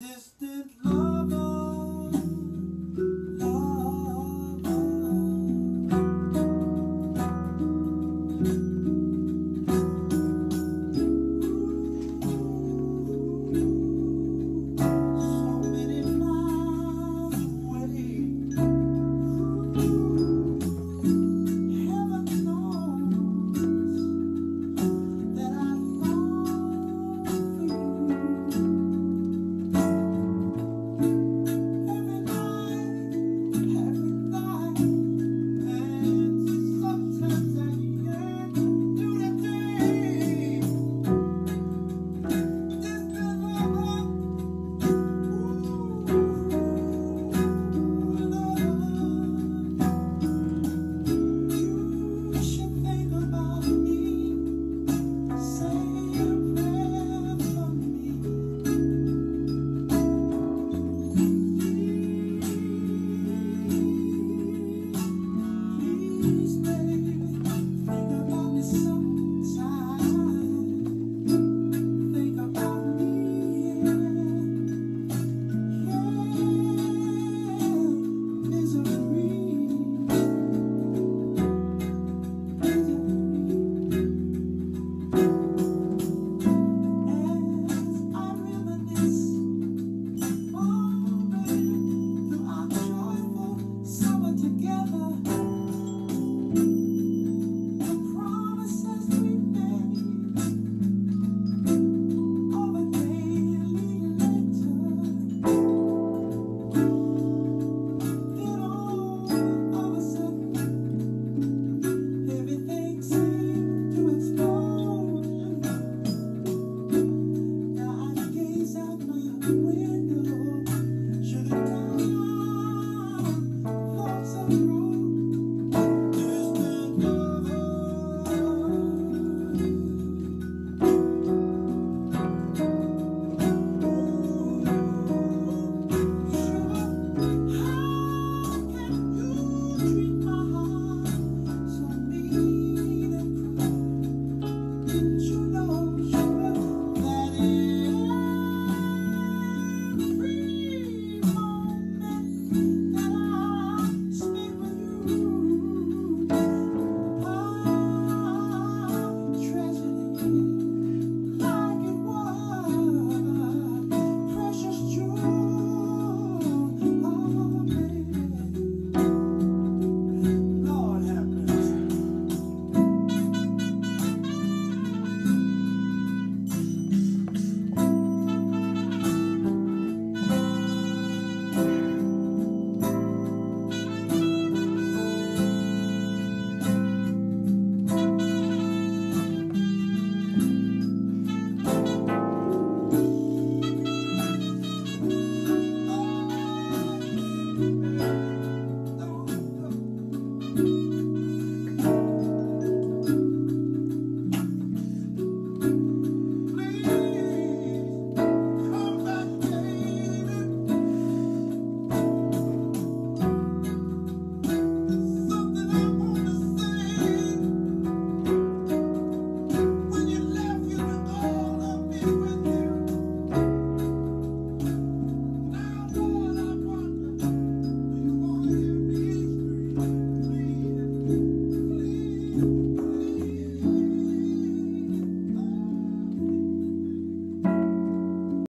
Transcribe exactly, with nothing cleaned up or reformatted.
Distant love.